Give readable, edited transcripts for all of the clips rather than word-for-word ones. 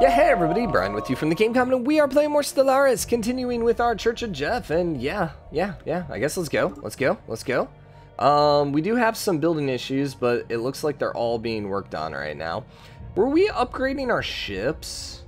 Yeah, hey everybody, Brian with you from the Game Comment, and we are playing more Stellaris, continuing with our Church of Jeff, and yeah, I guess let's go. We do have some building issues, but it looks like they're all being worked on right now. Were we upgrading our ships?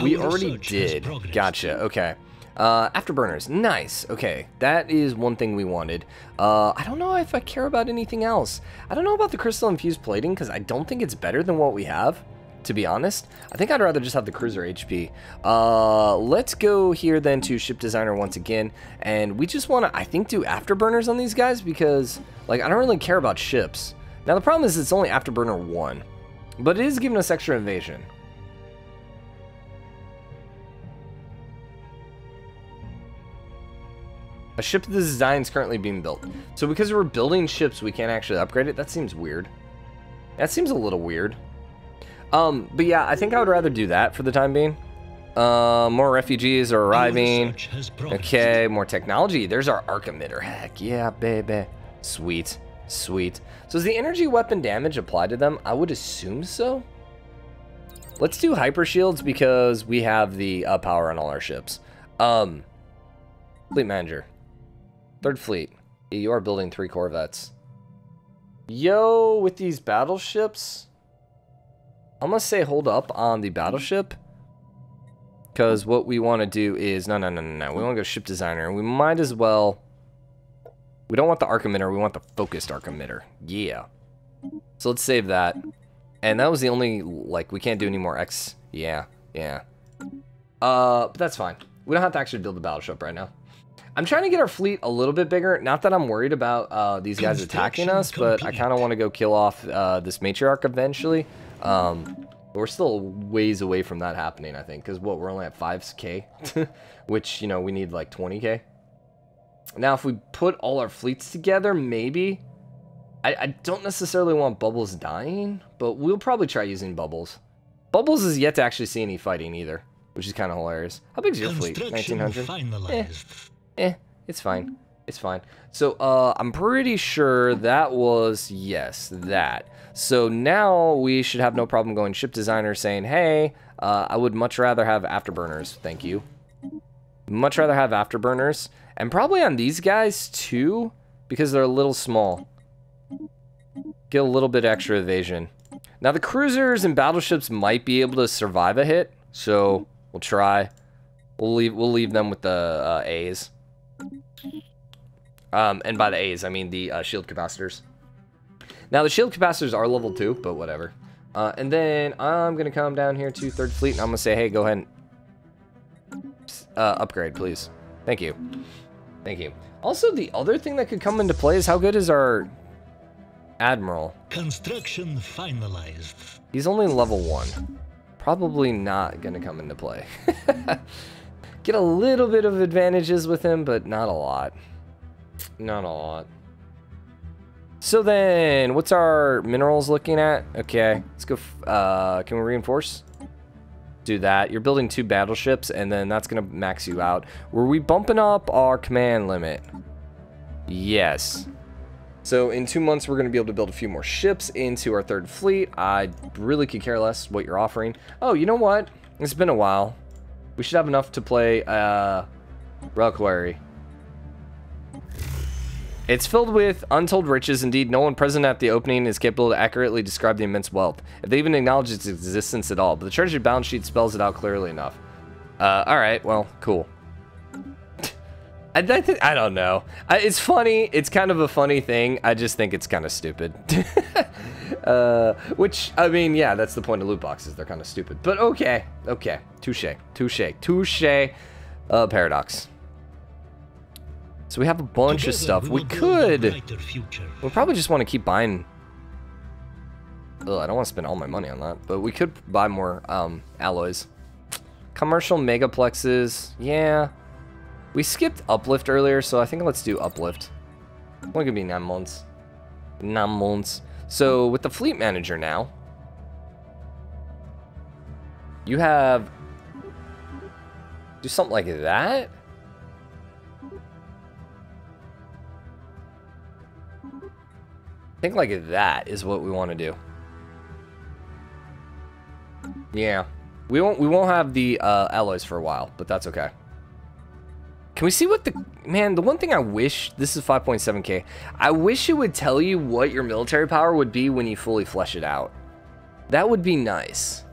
We already did. Gotcha, okay. Afterburners, nice. Okay, that is one thing we wanted. I don't know if I care about anything else. I don't know about the crystal infused plating, because I don't think it's better than what we have, to be honest. I think I'd rather just have the cruiser HP. Let's go here then to ship designer once again, and we just want to, I think, do afterburners on these guys, because like I don't really care about ships. Now the problem is it's only afterburner 1, but it is giving us extra invasion. A ship of this design is currently being built. So because we're building ships, we can't actually upgrade it. That seems weird. That seems a little weird. But yeah, I think I would rather do that for the time being. More refugees are arriving. Okay, more technology. There's our Arc Emitter. Heck yeah, baby. Sweet. Sweet. So is the energy weapon damage applied to them? I would assume so. Let's do hyper shields because we have the power on all our ships. Fleet manager. 3rd Fleet, you are building 3 corvettes. Yo, with these battleships, I'm gonna say hold up on the battleship, because what we want to do is no. We want to go ship designer. We might as well. We don't want the Arc Emitter. We want the focused Arc Emitter. Yeah. So let's save that. And that was the only, like, we can't do any more X. Yeah. But that's fine. We don't have to actually build the battleship right now. I'm trying to get our fleet a little bit bigger. Not that I'm worried about these guys attacking us, but I kind of want to go kill off this matriarch eventually. But we're still ways away from that happening, I think, because we're only at 5K, which, you know, we need like 20K. Now, if we put all our fleets together, maybe. I don't necessarily want Bubbles dying, but we'll probably try using Bubbles. Bubbles is yet to actually see any fighting either, which is kind of hilarious. How big is your fleet? 1,900? Eh, it's fine. It's fine. So, I'm pretty sure that was, yes, that. So now we should have no problem going ship designer saying, hey, I would much rather have afterburners. Thank you. Much rather have afterburners. And probably on these guys too, because they're a little small. Get a little bit extra evasion. Now the cruisers and battleships might be able to survive a hit. So we'll try. We'll leave them with the A's. And by the A's, I mean the shield capacitors. Now, the shield capacitors are level 2, but whatever. And then I'm going to come down here to 3rd Fleet, and I'm going to say, hey, go ahead and upgrade, please. Thank you. Thank you. Also, the other thing that could come into play is how good is our Admiral? Construction finalized. He's only level 1. Probably not going to come into play. Get a little bit of advantages with him, but not a lot. Not a lot. So then, what's our minerals looking at? Okay, let's go. Can we reinforce? Do that. You're building 2 battleships, and then that's going to max you out. Were we bumping up our command limit? Yes. So in 2 months, we're going to be able to build a few more ships into our 3rd Fleet. I really could care less what you're offering. Oh, you know what? It's been a while. We should have enough to play Reliquary. It's filled with untold riches. Indeed, no one present at the opening is capable to accurately describe the immense wealth, if they even acknowledge its existence at all. But the treasury balance sheet spells it out clearly enough. All right, well, cool. I don't know. It's funny. It's kind of a funny thing. I just think it's kind of stupid. Which, I mean, yeah, that's the point of loot boxes. They're kind of stupid. But okay. Okay. Touche. Paradox. So we have a bunch of stuff. We could... We'll probably just want to keep buying... Ugh, I don't want to spend all my money on that. But we could buy more alloys. Commercial megaplexes. Yeah. We skipped uplift earlier, so I think let's do uplift. Only gonna be 9 months. 9 months. So with the fleet manager now, you have do something like that. I think like that is what we want to do. Yeah, We won't have the alloys for a while, but that's okay. Can we see what the... Man, the one thing I wish... This is 5.7k. I wish it would tell you what your military power would be when you fully flesh it out. That would be nice.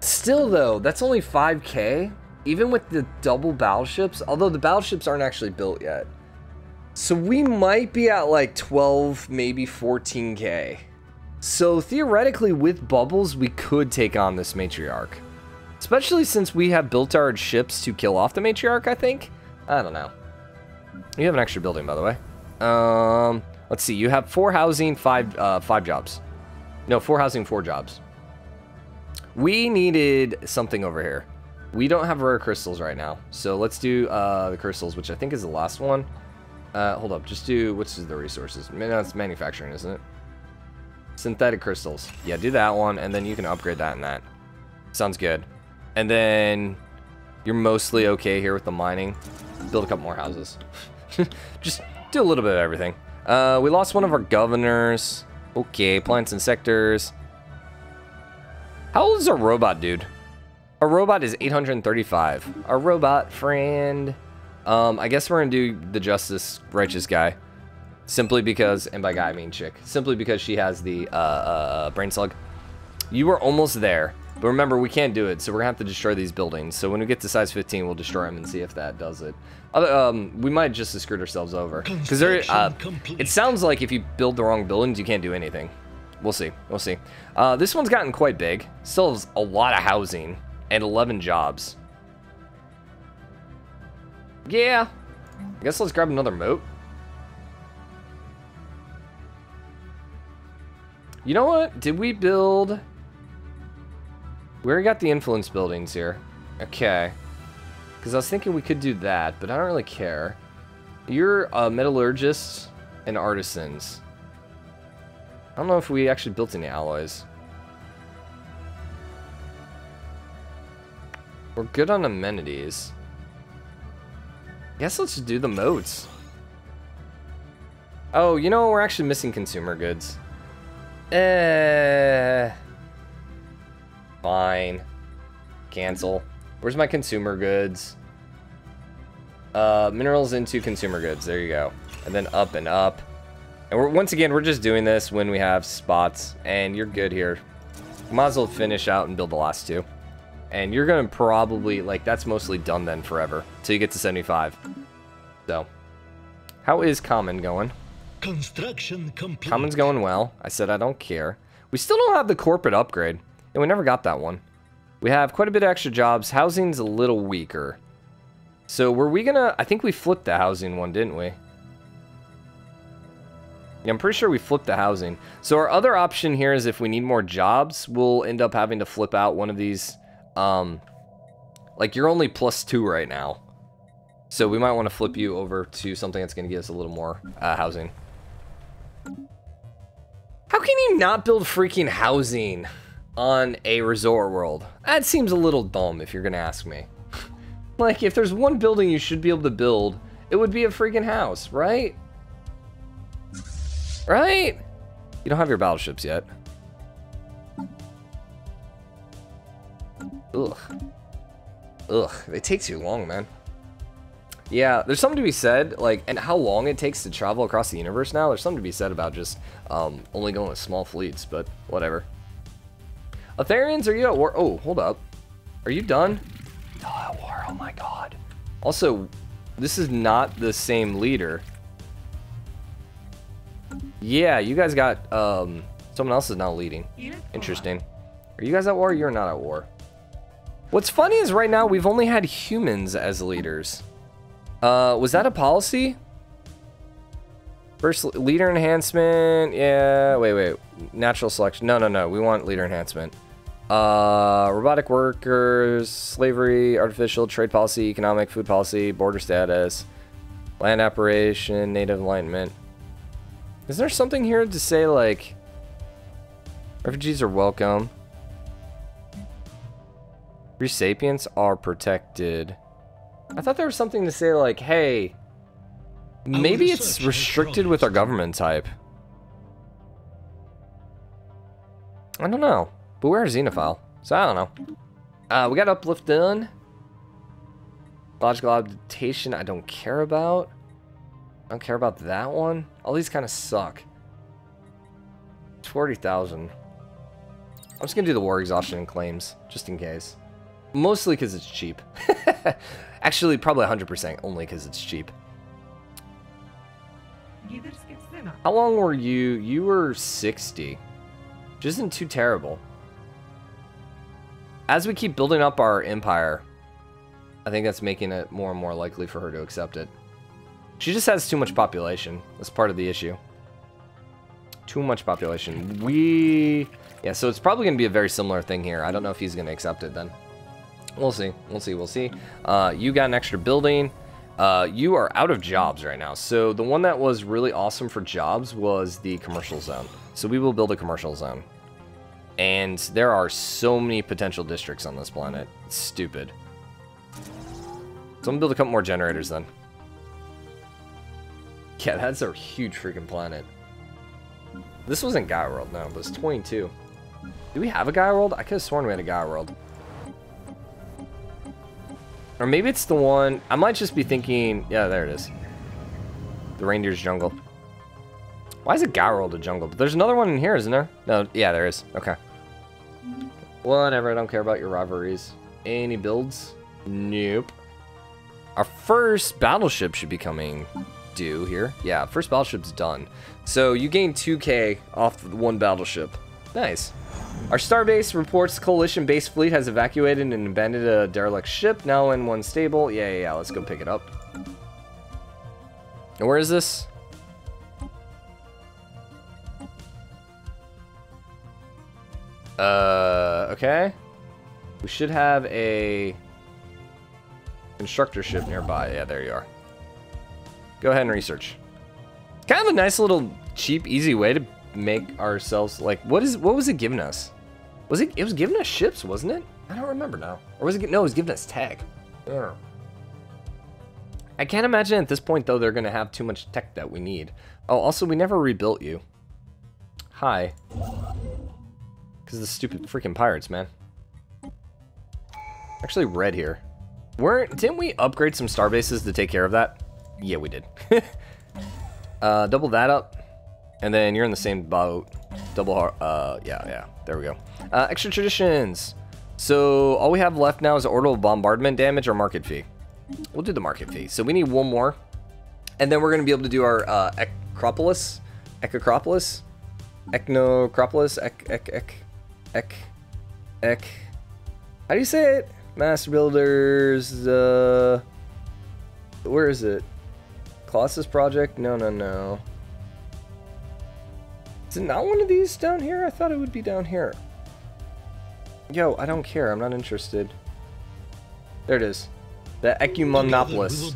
Still, though, that's only 5k. Even with the double battleships. Although the battleships aren't actually built yet. So we might be at like 12, maybe 14k. So theoretically, with bubbles, we could take on this matriarch. Especially since we have built our ships to kill off the matriarch, I think. I don't know. You have an extra building, by the way. Let's see. You have 4 housing, 5 jobs. No, 4 housing, 4 jobs. We needed something over here. We don't have rare crystals right now. So let's do the crystals, which I think is the last one. Hold up. Just do... What's the resources? No, it's manufacturing, isn't it? Synthetic crystals. Yeah, do that one, and then you can upgrade that and that. Sounds good. And then you're mostly okay here with the mining. Build a couple more houses. Just do a little bit of everything. We lost one of our governors. Okay, plants and sectors. How old is our robot, dude? Our robot is 835. Our robot friend. I guess we're going to do the justice righteous guy. Simply because, and by guy I mean chick. Simply because she has the brain slug. You were almost there. But remember, we can't do it, so we're going to have to destroy these buildings. So when we get to size 15, we'll destroy them and see if that does it. We might just have screwed ourselves over. Because it sounds like if you build the wrong buildings, you can't do anything. We'll see. We'll see. This one's gotten quite big. Still has a lot of housing and 11 jobs. Yeah. I guess let's grab another moat. You know what? Did we build... We already got the influence buildings here. Okay. Because I was thinking we could do that, but I don't really care. You're metallurgists and artisans. I don't know if we actually built any alloys. We're good on amenities. I guess let's just do the moats. Oh, you know, we're actually missing consumer goods. Fine. Cancel. Where's my consumer goods? Minerals into consumer goods. There you go. And then up and up. And we're, once again, we're just doing this when we have spots. And you're good here. Might as well finish out and build the last two. And you're going to probably, like, that's mostly done then forever. Till you get to 75. So. How is common going? Construction complete. Common's going well. I said I don't care. We still don't have the corporate upgrade. And we never got that one. We have quite a bit of extra jobs. Housing's a little weaker. So were we gonna... I think we flipped the housing one, didn't we? Yeah, I'm pretty sure we flipped the housing. So our other option here is if we need more jobs, we'll end up having to flip out one of these. Like, you're only +2 right now. So we might want to flip you over to something that's going to give us a little more housing. How can you not build freaking housing on a resort world? That seems a little dumb if you're gonna ask me. Like, if there's one building you should be able to build, it would be a freaking house, right? Right? You don't have your battleships yet. Ugh. Ugh, they take too long, man. Yeah, there's something to be said, like, and how long it takes to travel across the universe now, there's something to be said about just only going with small fleets, but whatever. Atharians, are you at war? Oh, hold up. Are you done? No, at war. Oh, my God. Also, this is not the same leader. Yeah, you guys got... someone else is now leading. Interesting. Are you guys at war? You're not at war. What's funny is right now we've only had humans as leaders. Was that a policy? First, leader enhancement. Yeah, wait. Natural selection. No. We want leader enhancement. Robotic workers, slavery, artificial, trade policy, economic, food policy, border status, land operation, native alignment. Is there something here to say, like, refugees are welcome? Free sapients are protected. I thought there was something to say, like, hey, maybe it's restricted with our government type. I don't know. But we're a xenophile, so I don't know. We got uplift done. Logical adaptation, I don't care about. I don't care about that one. All these kind of suck. 40,000. I'm just gonna do the war exhaustion and claims, just in case. Mostly because it's cheap. Actually, probably 100% only because it's cheap. How long were you? You were 60. Which isn't too terrible. As we keep building up our empire, I think that's making it more and more likely for her to accept it. She just has too much population. That's part of the issue. Too much population. Yeah, so it's probably going to be a very similar thing here. I don't know if he's going to accept it then. We'll see. We'll see. We'll see. You got an extra building. You are out of jobs right now. So the one that was really awesome for jobs was the commercial zone. So we will build a commercial zone. And there are so many potential districts on this planet. It's stupid. So I'm going to build a couple more generators then. Yeah, that's a huge freaking planet. This wasn't Gaia World, no, but it's 22. Do we have a Gaia World? I could have sworn we had a Gaia World. Or maybe it's the one... I might just be thinking... Yeah, there it is. The Reindeer's Jungle. Why is a Gaia World a jungle? But there's another one in here, isn't there? No, yeah, there is. Okay. Whatever, I don't care about your rivalries. Any builds? Nope. Our first battleship should be coming... due here. Yeah, first battleship's done. So you gain 2k off the one battleship. Nice. Our starbase reports coalition base fleet has evacuated and abandoned a derelict ship, now in one stable. Yeah, let's go pick it up. And where is this? Okay. We should have a constructor ship nearby. Yeah, there you are. Go ahead and research. Kind of a nice little cheap, easy way to make ourselves like what was it giving us? Was it? It was giving us ships, wasn't it? I don't remember now. Or was it? No, it was giving us tech. Ugh. I can't imagine at this point though they're gonna have too much tech that we need. Oh, also we never rebuilt you. Hi. Because of the stupid freaking pirates, man. Actually, red here. Didn't we upgrade some star bases to take care of that? Yeah, we did. Double that up, and then you're in the same boat. Yeah, there we go. Extra traditions. So all we have left now is orbital bombardment damage or market fee. We'll do the market fee. So we need one more, and then we're going to be able to do our Acropolis, Ecacropolis, Ecnocropolis, How do you say it? Master builders. Where is it? Colossus Project? No. Is it not one of these down here? I thought it would be down here. Yo, I don't care. I'm not interested. There it is. The Ecumenopolis.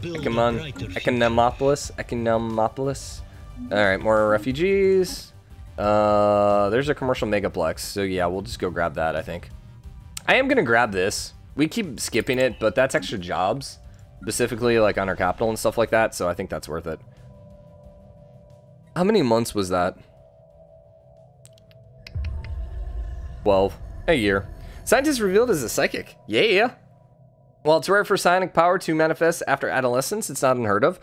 Ecumenopolis. Alright, more refugees. There's a commercial megaplex. So yeah, we'll just go grab that, I think. I am going to grab this. We keep skipping it, but that's extra jobs. Specifically, like, on our capital and stuff like that, so I think that's worth it. How many months was that? 12. A year. Scientist revealed as a psychic. Yeah. Well, it's rare for psionic power to manifest after adolescence. It's not unheard of.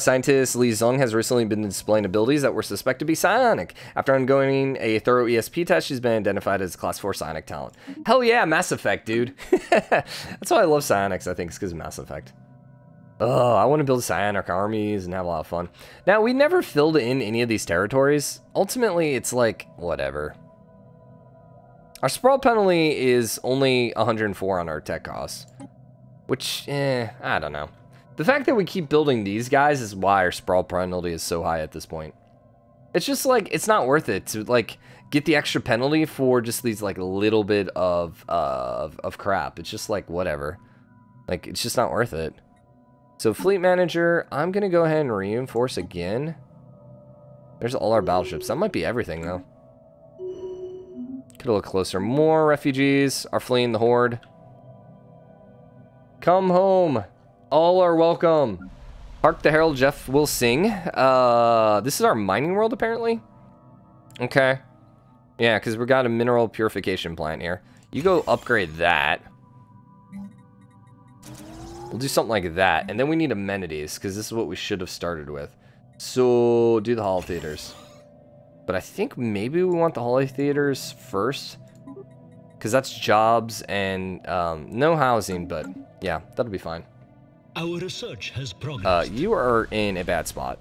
Scientist Li Zong has recently been displaying abilities that were suspected to be psionic. After undergoing a thorough ESP test, she's been identified as Class 4 psionic talent. Hell yeah, Mass Effect, dude. That's why I love psionics, I think, is because of Mass Effect. Oh, I want to build psionic armies and have a lot of fun. Now, we never filled in any of these territories. Ultimately, it's like, whatever. Our sprawl penalty is only 104 on our tech costs, which, I don't know. The fact that we keep building these guys is why our sprawl penalty is so high at this point. It's just like, it's not worth it to like get the extra penalty for just these like little bit of crap. It's just like, whatever. Like, it's just not worth it. So fleet manager, I'm going to go ahead and reinforce again. There's all our battleships. That might be everything though. Could have looked closer. More refugees are fleeing the horde. Come home. All are welcome. Hark the Herald Jeff will sing. This is our mining world, apparently. Okay. Yeah, because we've got a mineral purification plant here. You go upgrade that. We'll do something like that. And then we need amenities, because this is what we should have started with. So, do the hall theaters. But I think maybe we want the hall theaters first. Because that's jobs and no housing, but yeah, that'll be fine. Our research has progressed. You are in a bad spot.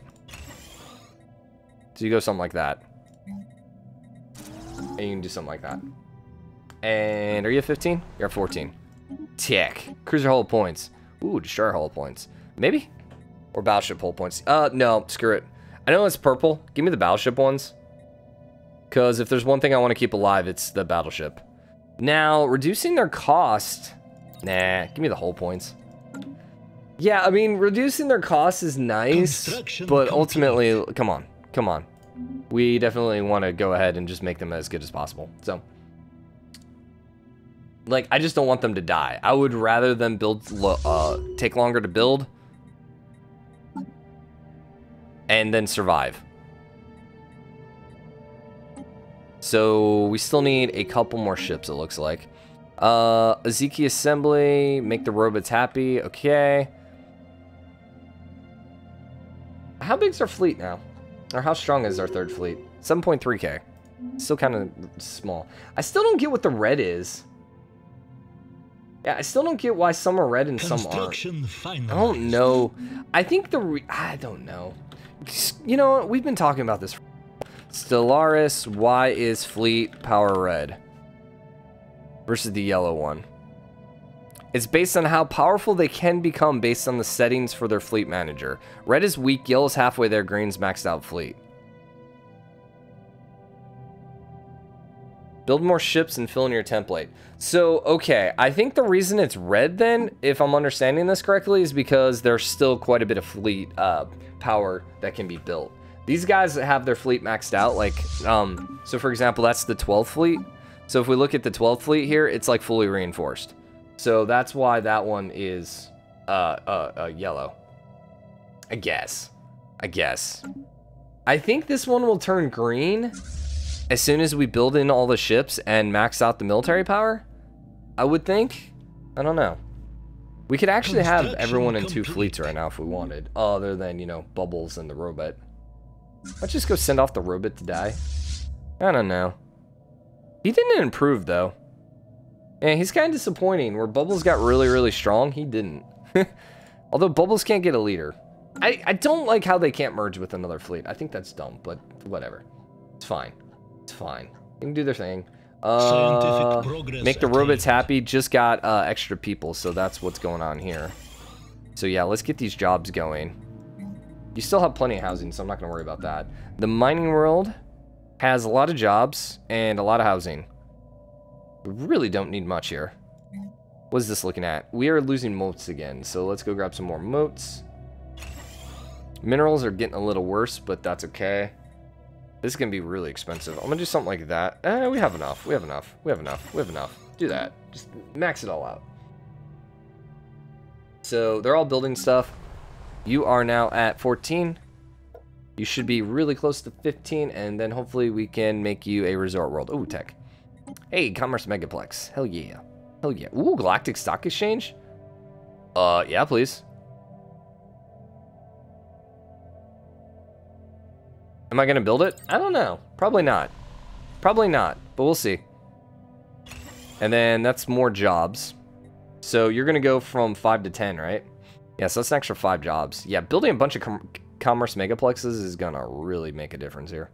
So you go something like that. And you can do something like that. And are you at 15? You're at 14. Tick. Cruiser hull points. Ooh, destroyer hull points. Maybe? Or battleship hull points. No, screw it. I know it's purple. Give me the battleship ones. Because if there's one thing I want to keep alive, it's the battleship. Now, reducing their cost... Nah, give me the hull points. Yeah, I mean, reducing their cost is nice, but ultimately, come on, come on. We definitely want to go ahead and just make them as good as possible. So, like, I just don't want them to die. I would rather them build, take longer to build, and then survive. So we still need a couple more ships, it looks like. Aziki assembly, make the robots happy. Okay. How big's our fleet now? Or how strong is our third fleet? 7.3k. Still kind of small. I still don't get what the red is. Yeah, I still don't get why some are red and some aren't. I don't know. I think I don't know. You know, we've been talking about this. Stellaris, why is fleet power red? Versus the yellow one. It's based on how powerful they can become based on the settings for their fleet manager. Red is weak, yellow is halfway there, green's maxed out fleet. Build more ships and fill in your template. So, okay, I think the reason it's red then, if I'm understanding this correctly, is because there's still quite a bit of fleet power that can be built. These guys that have their fleet maxed out, like, so for example, that's the 12th fleet. So if we look at the 12th fleet here, it's like fully reinforced. So that's why that one is yellow. I guess. I guess. I think this one will turn green as soon as we build in all the ships and max out the military power. I would think. I don't know. We could actually have everyone in two fleets right now if we wanted. Other than, you know, Bubbles and the robot. Let's just go send off the robot to die. I don't know. He didn't improve, though. And he's kind of disappointing. Where Bubbles got really, really strong, he didn't. Although Bubbles can't get a leader. I don't like how they can't merge with another fleet. I think that's dumb, but whatever. It's fine. It's fine. They can do their thing. Make the robots happy. Just got extra people, so that's what's going on here. So yeah, let's get these jobs going. You still have plenty of housing, so I'm not going to worry about that. The mining world has a lot of jobs and a lot of housing. We really don't need much here. What is this looking at? We are losing moats again, so let's go grab some more moats. Minerals are getting a little worse, but that's okay. This is going to be really expensive. I'm going to do something like that. We have enough. We have enough. We have enough. We have enough. Do that. Just max it all out. So they're all building stuff. You are now at 14. You should be really close to 15, and then hopefully we can make you a resort world. Ooh, tech. Hey, Commerce Megaplex. Hell yeah. Hell yeah. Ooh, Galactic Stock Exchange? Yeah, please. Am I going to build it? I don't know. Probably not. Probably not, but we'll see. And then that's more jobs. So you're going to go from 5 to 10, right? Yeah, so that's an extra 5 jobs. Yeah, building a bunch of commerce megaplexes is gonna really make a difference here.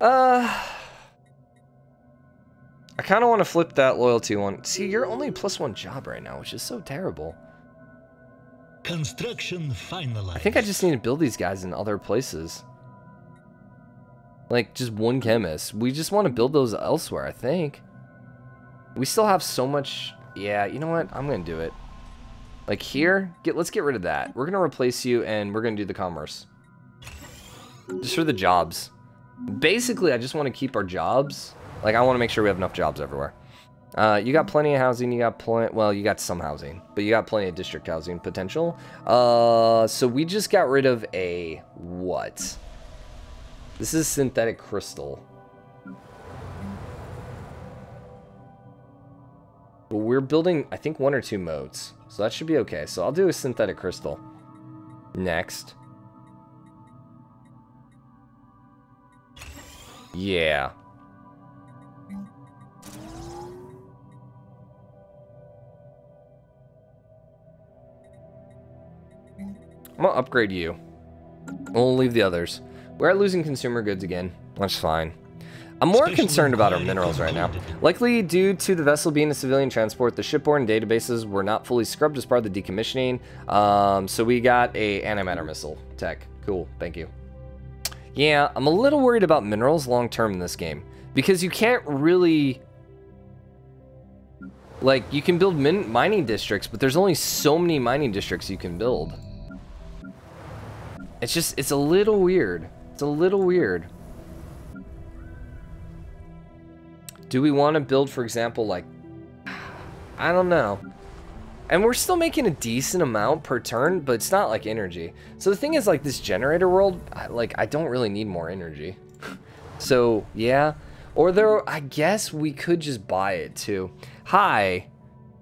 I kind of want to flip that loyalty one. See, you're only +1 job right now, which is so terrible. Construction finalized. I think I just need to build these guys in other places. Like, just one chemist. We just want to build those elsewhere, I think. We still have so much... Yeah, you know what? I'm gonna do it. Like here, let's get rid of that. We're going to replace you, and we're going to do the commerce. Just for the jobs. Basically, I just want to keep our jobs. Like, I want to make sure we have enough jobs everywhere. You got plenty of housing. You got plenty... Well, you got some housing. But you got plenty of district housing potential. So we just got rid of a... What? This is synthetic crystal. But we're building, I think, 1 or 2 modes. So that should be okay. So I'll do a synthetic crystal. Next. Yeah. I'm gonna upgrade you. We'll leave the others. We're at losing consumer goods again. That's fine. I'm more concerned about our minerals right now. Likely due to the vessel being a civilian transport, the shipborne databases were not fully scrubbed as part of the decommissioning. So we got a antimatter missile tech. Cool, thank you. Yeah, I'm a little worried about minerals long term in this game. Because you can't really... Like, you can build mining districts, but there's only so many mining districts you can build. It's just, it's a little weird. It's a little weird. Do we want to build, for example, like, I don't know. And we're still making a decent amount per turn, but it's not like energy. So the thing is, like, this generator world, I don't really need more energy. So, yeah. Or there, I guess we could just buy it too. Hi.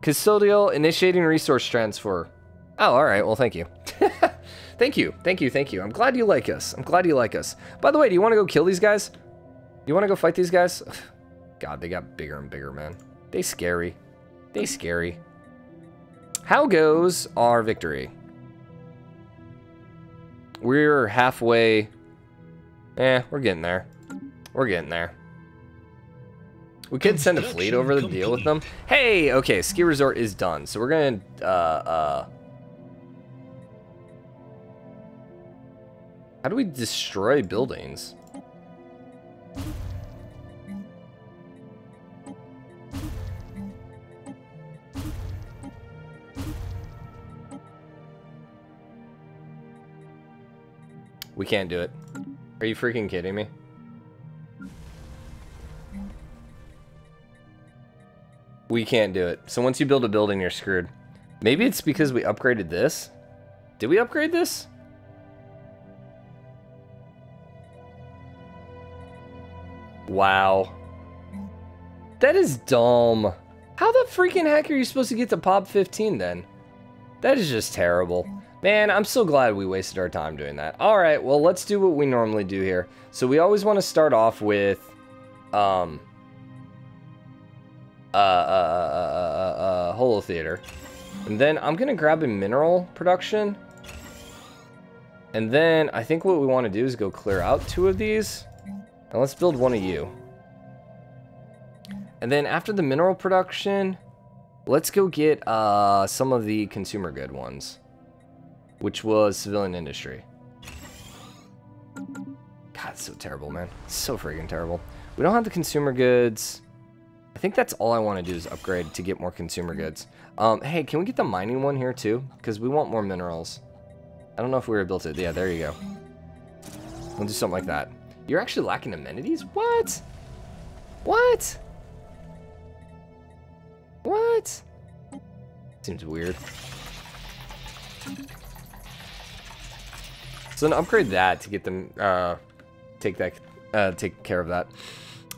Custodial initiating resource transfer. Oh, all right. Well, thank you. Thank you. Thank you. Thank you. I'm glad you like us. I'm glad you like us. By the way, do you want to go kill these guys? Do you want to go fight these guys? God, they got bigger and bigger, man. They scary. They scary. How goes our victory? We're halfway. We're getting there. We're getting there. We could send a fleet over to deal with them. Hey, okay, ski resort is done. So we're gonna, how do we destroy buildings? We can't do it. Are you freaking kidding me? We can't do it. So once you build a building, you're screwed. Maybe it's because we upgraded this. Did we upgrade this? Wow. That is dumb. How the freaking heck are you supposed to get to Pop 15 then? That is just terrible. Man, I'm so glad we wasted our time doing that. All right, well, let's do what we normally do here. So we always want to start off with, holotheater. And then I'm going to grab a mineral production. And then I think what we want to do is go clear out 2 of these. And let's build 1 of you. And then after the mineral production, let's go get, some of the consumer good ones. Which was civilian industry. God, it's so terrible, man. It's so freaking terrible. We don't have the consumer goods. I think that's all I want to do is upgrade to get more consumer goods. Hey, can we get the mining one here too? Because we want more minerals. I don't know if we were built it. Yeah, there you go. We'll do something like that. You're actually lacking amenities? What? What? What? Seems weird. So then upgrade that to get them, take care of that.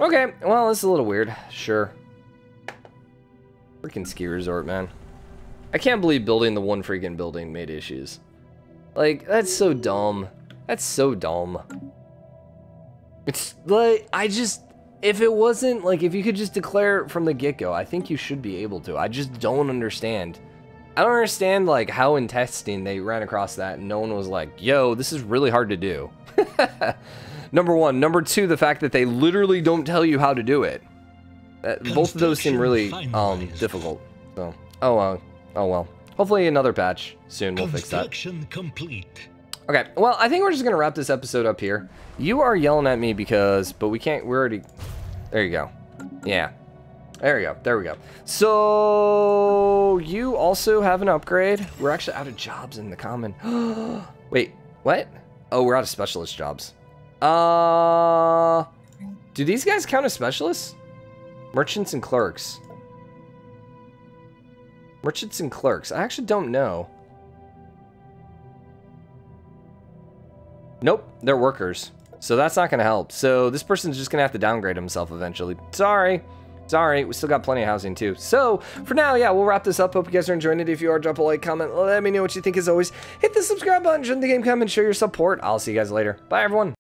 Okay, well, this is a little weird, sure. Freaking ski resort, man. I can't believe building the 1 freaking building made issues. Like, that's so dumb. That's so dumb. It's like, I just, if it wasn't, like, if you could just declare it from the get-go, I think you should be able to. I just don't understand. I don't understand, like, how in testing they ran across that and no one was like, yo, this is really hard to do. Number 1. Number 2, the fact that they literally don't tell you how to do it. Both of those seem really difficult. So, oh well. Hopefully another patch soon will fix that. Complete. Okay, well, I think we're just going to wrap this episode up here. You are yelling at me because, but we can't, we're already, there you go. Yeah. There we go. There we go. So you also have an upgrade. We're actually out of jobs in the common. Wait, what? Oh, we're out of specialist jobs. Do these guys count as specialists? Merchants and clerks. Merchants and clerks. I actually don't know. Nope, they're workers. So that's not going to help. So this person's just going to have to downgrade himself eventually. Sorry. Sorry, we still got plenty of housing too. So for now, yeah, we'll wrap this up. Hope you guys are enjoying it. If you are, drop a like, comment, let me know what you think. As always, hit the subscribe button, join the game, come and show your support. I'll see you guys later. Bye everyone.